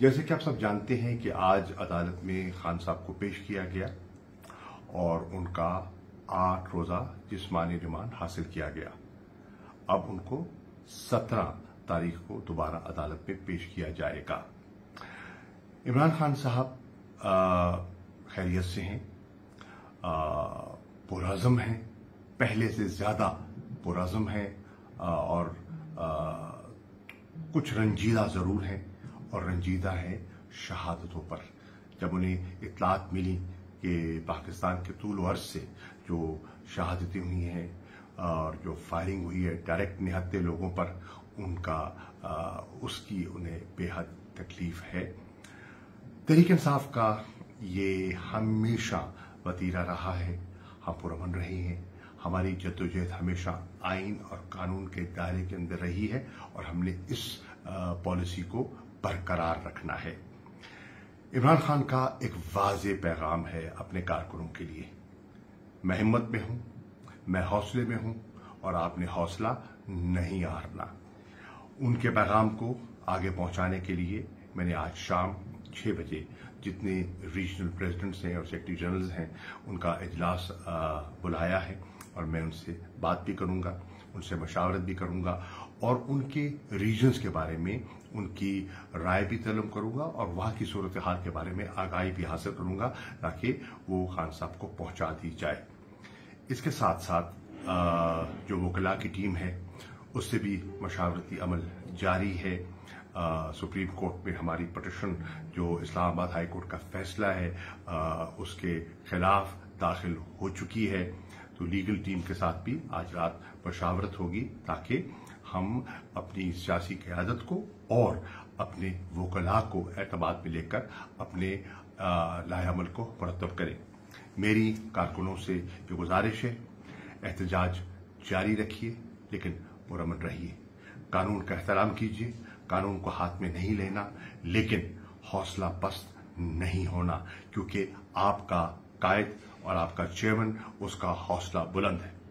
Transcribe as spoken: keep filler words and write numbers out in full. जैसे कि आप सब जानते हैं कि आज अदालत में खान साहब को पेश किया गया और उनका आठ रोजा जिस्मानी रिमांड हासिल किया गया। अब उनको सत्रह तारीख को दोबारा अदालत में पेश किया जाएगा। इमरान खान साहब खैरियत से हैं, पुरअज़्म हैं, पहले से ज्यादा पुरअज़्म हैं और आ, कुछ रंजीदा जरूर हैं और रंजीदा है शहादतों पर। जब उन्हें इतलात मिली कि पाकिस्तान के तूल अर्ज से जो शहादतें हुई हैं और जो फायरिंग हुई है डायरेक्ट निहत्ते लोगों पर, उनका आ, उसकी उन्हें बेहद तकलीफ है। तहरीक इंसाफ का ये हमेशा वतीरा रहा है, हम पुरअमन रहे हैं, हमारी जद्दोजहद हमेशा आइन और कानून के दायरे के अंदर रही है और हमने इस पॉलिसी को बरकरार रखना है। इमरान खान का एक वाज़ेह पैगाम है अपने कारकुनों के लिए, मैं हिम्मत में हूँ, मैं हौसले में हूँ और आपने हौसला नहीं हारना। उनके पैगाम को आगे पहुँचाने के लिए मैंने आज शाम छः बजे जितने रीजनल प्रेसिडेंट्स हैं और सेक्रेटरी जनरल्स हैं उनका इजलास बुलाया है और मैं उनसे बात भी करूंगा, उनसे मशावरत भी करूंगा और उनके रीजन्स के बारे में उनकी राय भी तलब करूंगा और वहाँ की सूरत हाल के बारे में आगाही भी हासिल करूंगा ताकि वो खान साहब को पहुँचा दी जाए। इसके साथ साथ आ, जो वकला की टीम है उससे भी मशावरती अमल जारी है। आ, सुप्रीम कोर्ट में हमारी पटिशन जो इस्लामाबाद हाई कोर्ट का फैसला है आ, उसके खिलाफ दाखिल हो चुकी है, तो लीगल टीम के साथ भी आज रात मशावरत होगी ताकि हम अपनी सियासी क़यादत को और अपने वकला को एतमाद में लेकर अपने लायमल को मुरतब करें। मेरी कारकुनों से ये गुजारिश है, एहतजाज जारी रखिए लेकिन पुरअमन रहिए, कानून का एहतराम कीजिए, कानून को हाथ में नहीं लेना लेकिन हौसला पस्त नहीं होना, क्योंकि आपका कायद और आपका चेयरमैन उसका हौसला बुलंद है।